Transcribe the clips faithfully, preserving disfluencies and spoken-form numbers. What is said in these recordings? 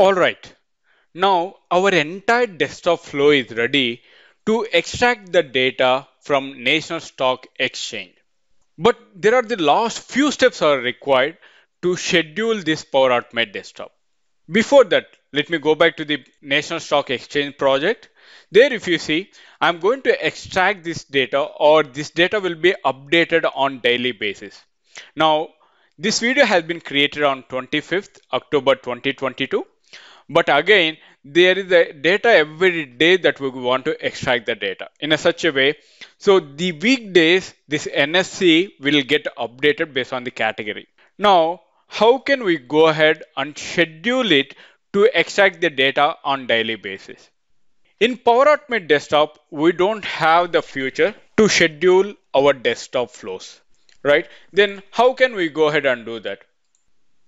All right, now our entire desktop flow is ready to extract the data from National Stock Exchange. But there are the last few steps are required to schedule this Power Automate desktop. Before that, let me go back to the National Stock Exchange project. There, if you see, I'm going to extract this data, or this data will be updated on daily basis. Now, this video has been created on twenty-fifth October twenty twenty-two. But again, there is a data every day that we want to extract the data in a such a way. So the weekdays, this N S C will get updated based on the category. Now, how can we go ahead and schedule it to extract the data on daily basis? In Power Automate Desktop, we don't have the feature to schedule our desktop flows, right? Then how can we go ahead and do that?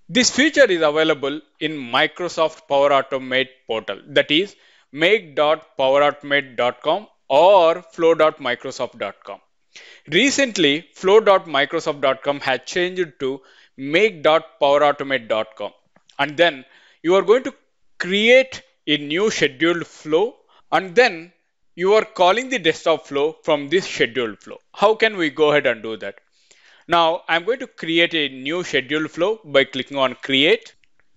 This feature is available in Microsoft Power Automate portal, that is make dot power automate dot com or flow dot microsoft dot com. Recently, flow dot microsoft dot com has changed to make dot power automate dot com, and then you are going to create a new scheduled flow, and then you are calling the desktop flow from this scheduled flow. How can we go ahead and do that? Now, I'm going to create a new schedule flow by clicking on create.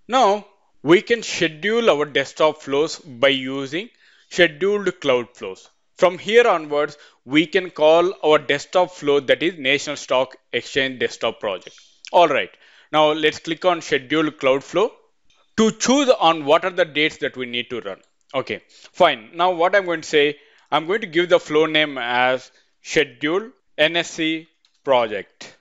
Now, we can schedule our desktop flows by using scheduled cloud flows. From here onwards, we can call our desktop flow, that is National Stock Exchange desktop project. All right, now let's click on scheduled cloud flow to choose on what are the dates that we need to run. Okay, fine. Now what I'm going to say, I'm going to give the flow name as scheduled N S C project.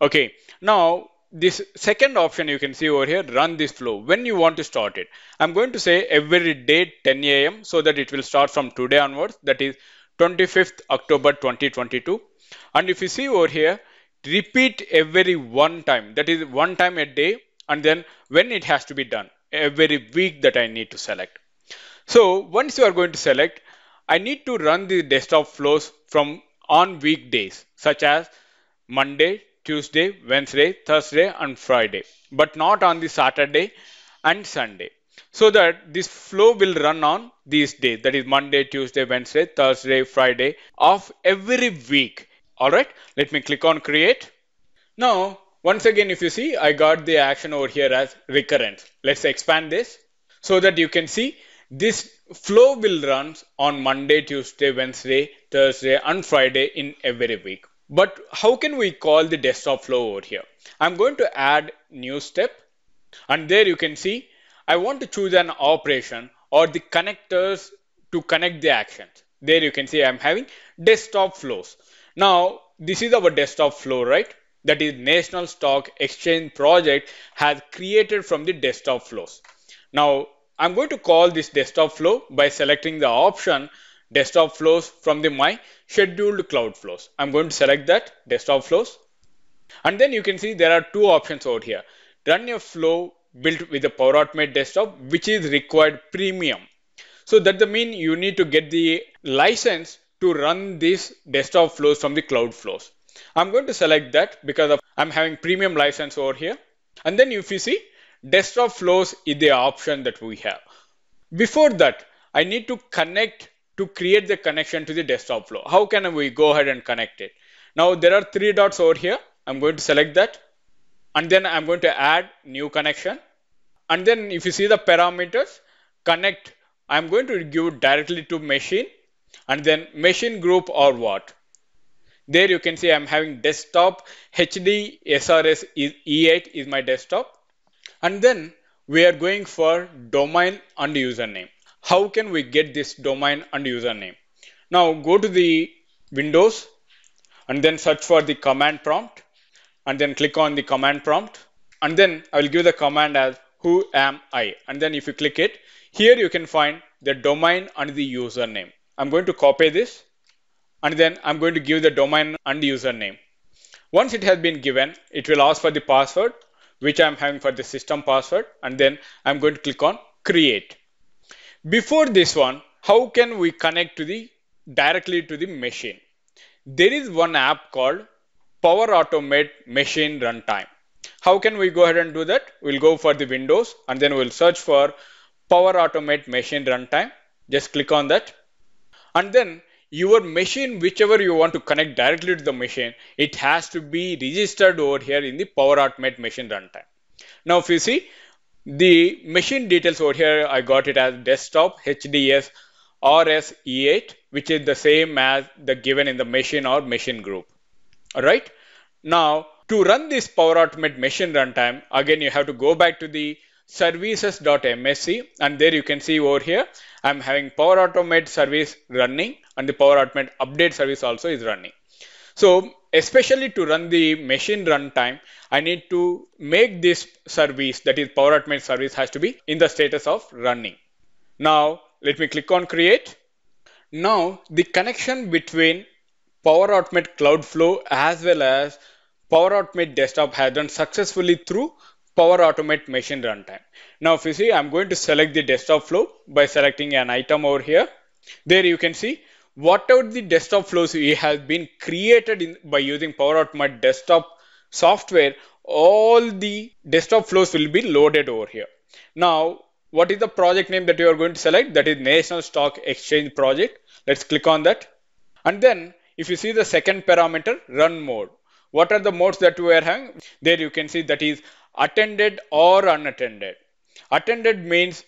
Okay, now this second option you can see over here, run this flow. When you want to start it, I'm going to say every day ten A M so that it will start from today onwards, that is twenty-fifth October twenty twenty-two. And if you see over here, repeat every one time, that is one time a day, and then when it has to be done, every week that I need to select. So once you are going to select, I need to run the desktop flows from on weekdays such as Monday, Tuesday, Wednesday, Thursday, and Friday, but not on the Saturday and Sunday, so that this flow will run on these days, that is Monday, Tuesday, Wednesday, Thursday, Friday of every week. All right, let me click on create. Now, once again, if you see, I got the action over here as recurrence. Let's expand this so that you can see this flow will run on Monday, Tuesday, Wednesday, Thursday, and Friday in every week. But how can we call the desktop flow over here? I'm going to add new step, and there you can see I want to choose an operation or the connectors to connect the actions. There you can see I'm having desktop flows. Now this is our desktop flow, right? That is National Stock Exchange project has created from the desktop flows. Now I'm going to call this desktop flow by selecting the option desktop flows from the my scheduled cloud flows. I'm going to select that desktop flows, and then you can see there are two options over here. Run your flow built with the Power Automate desktop, which is required premium. So that the mean you need to get the license to run these desktop flows from the cloud flows. I'm going to select that because of I'm having premium license over here. And then if you see, desktop flows is the option that we have. Before that, I need to connect to create the connection to the desktop flow. How can we go ahead and connect it? Now there are three dots over here. I'm going to select that, and then I'm going to add new connection. And then if you see the parameters, connect, I'm going to give directly to machine, and then machine group or what. There you can see I'm having desktop H D S R S is E eight is my desktop. And then we are going for domain and username. How can we get this domain and username? Now go to the Windows and then search for the command prompt, and then click on the command prompt, and then I will give the command as who am I, and then if you click it, here you can find the domain and the username. I'm going to copy this, and then I'm going to give the domain and username. Once it has been given, it will ask for the password, which I'm having for the system password, and then I'm going to click on create. Before this one, how can we connect to the directly to the machine? There is one app called Power Automate Machine Runtime. How can we go ahead and do that? We'll go for the Windows and then we'll search for Power Automate Machine Runtime. Just click on that. And then your machine, whichever you want to connect directly to the machine, it has to be registered over here in the Power Automate Machine Runtime. Now, if you see the machine details over here, I got it as desktop, H D S, R S E eight, which is the same as the given in the machine or machine group. All right. Now, to run this Power Automate Machine Runtime, again, you have to go back to the services dot M S C, and there you can see over here I'm having Power Automate service running and the Power Automate update service also is running. So especially to run the machine runtime, I need to make this service, that is Power Automate service, has to be in the status of running. Now let me click on create. Now the connection between Power Automate Cloud Flow as well as Power Automate Desktop has done successfully through Power Automate Machine Runtime. Now if you see, I'm going to select the desktop flow by selecting an item over here. There you can see whatever the desktop flows has been created in, by using Power Automate Desktop software, all the desktop flows will be loaded over here. Now, what is the project name that you are going to select? That is National Stock Exchange project. Let's click on that. And then if you see the second parameter, run mode. What are the modes that we are having? There you can see that is attended or unattended. Attended means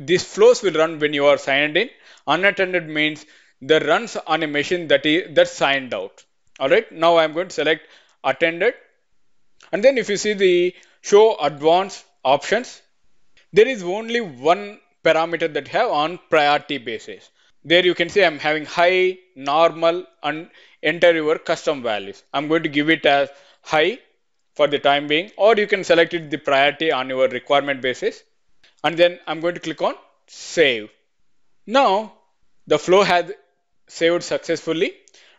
these flows will run when you are signed in. Unattended means the runs on a machine that is that's signed out. All right. Now I'm going to select attended. And then if you see the show advanced options, there is only one parameter that I have on priority basis. There you can see I'm having high, normal, and enter your custom values. I'm going to give it as high for the time being, or you can select it the priority on your requirement basis. And then I'm going to click on save. Now the flow has saved successfully.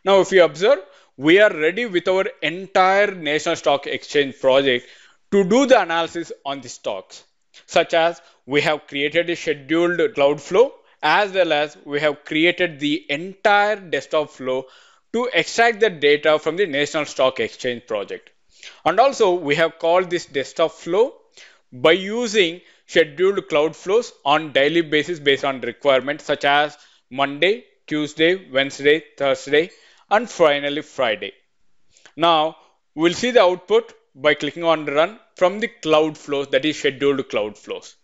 Now if you observe, we are ready with our entire National Stock Exchange project to do the analysis on the stocks, such as we have created a scheduled cloud flow, as well as we have created the entire desktop flow to extract the data from the National Stock Exchange project. And also we have called this desktop flow by using scheduled cloud flows on daily basis based on requirements, such as Monday, Tuesday, Wednesday, Thursday, and finally Friday. Now we'll see the output by clicking on run from the cloud flows, that is scheduled cloud flows.